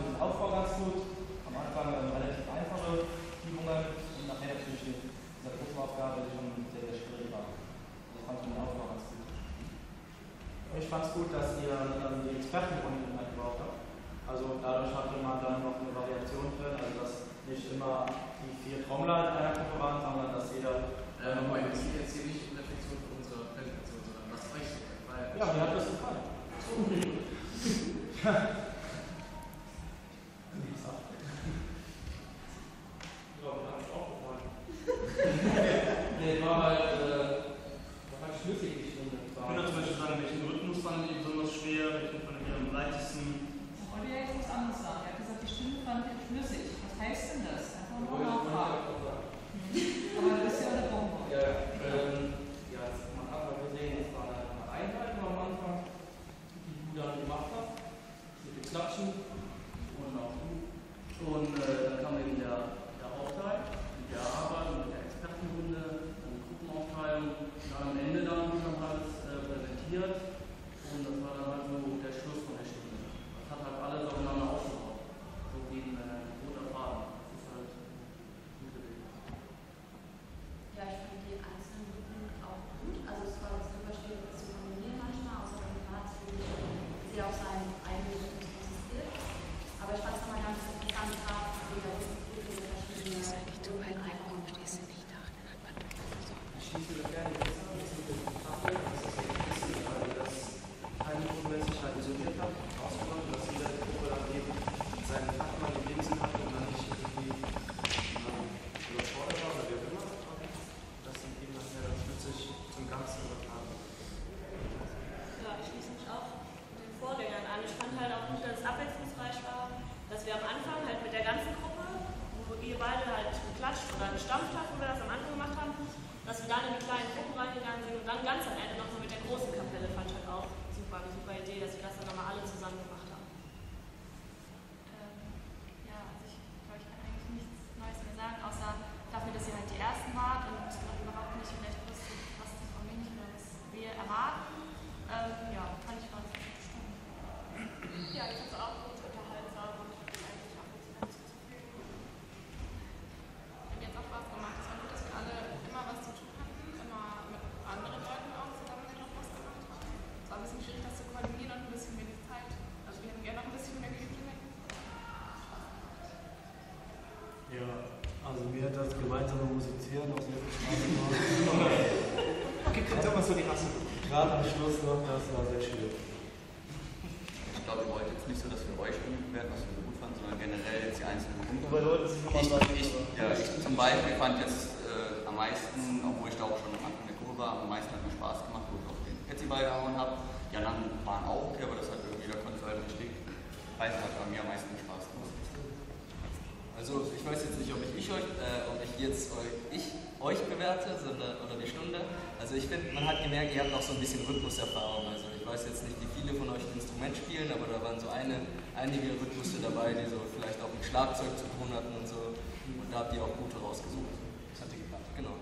für den Aufbau ganz gut. Am Anfang relativ einfache Übungen und nachher natürlich mit dieser Gruppenaufgabe, die schon sehr, sehr schwierig war. Das fand ich den Aufbau ganz gut. Ich fand es gut, dass ihr die Expertenrunden eingebaut habt. Also dadurch hatte man dann noch eine Variation drin, also dass nicht immer die vier Trommler in einer Gruppe waren, sondern dass jeder. Nochmal, das ist jetzt hier nicht in der Reflexion für unsere Präsentation, sondern was recht. Ja, mir hat das gefallen. Ich glaube, mir hat es auch gefallen. Nee, es war halt schlüssig, die Stunde. Ich würde zum Beispiel sagen, welchen Rhythmus fand ich besonders schwer, welchen fand ich am leichtesten. Ich wollte ja jetzt was anderes sagen. Er hat gesagt, die Stunde fand ich flüssig. Was heißt denn das? Einfach nur nachfragen. Aber das ist ja eine Bombe. Ja, das hat man einfach gesehen. Das war eine Einleitung am Anfang, die du dann gemacht hast. Mit dem Klatschen und auch du. Und dann kam eben der Aufteil, mit der Arbeit und mit der Expertenrunde, dann die Gruppenaufteilung. Und am Ende dann haben wir alles präsentiert. Und das war dann halt so der Schluss von der Stunde. Hat halt alles aufeinander aufgebaut. So gegen einen roten Faden. Das ist halt gut gewesen. Ja, ich fand die einzelnen Gruppen auch gut. Also es war zum Beispiel das zu kombinieren manchmal, außer dem Platz, wie sie auf seinen eigenen Rhythmus existiert. Aber ich fand es nochmal ganz interessant, wie da wirklich verschiedene Gruppen einfach und stehst du nicht nach, dann hat man doch versorgt. Ich schieße das gerne besser, das ist mit dem Kaffee, das ist ein bisschen, weil das keine Gruppe sich halt isoliert hat. Dass jeder der Gruppe dann eben seinen Fachmann gegeben hat und dann nicht irgendwie überfordert war oder wie auch immer. Das sind eben nachher dann schlüssig zum Ganzen übertragen. Ja, ich schließe mich auch den Vorgängern an. Ich fand halt auch gut, dass es abwechslungsreich war, dass wir am Anfang halt mit der ganzen Gruppe, wo ihr beide halt geklatscht oder gestampft habt, wo wir das am Anfang gemacht haben, dass wir dann in die kleinen Gruppen reingegangen sind und dann ganz am Ende noch so mit der großen Kapelle fand ich halt auch. War eine super Idee, dass wir das dann nochmal alle zusammen gemacht haben. Ja, also ich glaube, ich kann eigentlich nichts Neues mehr sagen, außer dafür, dass ihr halt die Ersten wart und man überhaupt nicht vielleicht wusste, was das von mir nicht oder was wir erwarten. Ja, fand ich mal ganz gut. Ja, ich fand es auch gut unterhaltsam und ich bin eigentlich auch nicht ganz zufrieden. Und jetzt auch Spaß gemacht. Es war gut, dass wir alle immer was zu tun hatten, immer mit anderen Leuten auch zusammen noch was gemacht haben. Es war ein bisschen schwierig, das zu koordinieren und ein bisschen wenig Zeit. Also wir hätten gerne noch ein bisschen mehr Gelegenheit. Ja, also mir hat das gemeinsame Musizieren auch sehr viel Spaß gemacht. Okay, kriegt doch mal so die Rasse. Gerade am Schluss noch, das war sehr schön. Ich glaube, wir wollten jetzt nicht so, dass wir euch genügt werden, was wir gut fanden, sondern generell jetzt die einzelnen Punkte. Ich zum Beispiel fand jetzt am meisten, obwohl ich da auch schon am Anfang der Kurve war, am meisten hat mir Spaß gemacht, wo ich auch den Petziball gehauen habe. Die anderen waren auch okay, aber das hat irgendwie, da konnte es halt richtig. Weiß hat bei mir am meisten Spaß gemacht. Also ich weiß jetzt nicht, ob ich euch bewerte oder die Stunde. Also ich finde, man hat gemerkt, ihr habt auch so ein bisschen Rhythmuserfahrung. Also ich weiß jetzt nicht, wie viele von euch ein Instrument spielen, aber da waren so einige Rhythmusse dabei, die so vielleicht auch mit Schlagzeug zu tun hatten und so. Und da habt ihr auch gute rausgesucht. Das hat ihr gedacht, genau.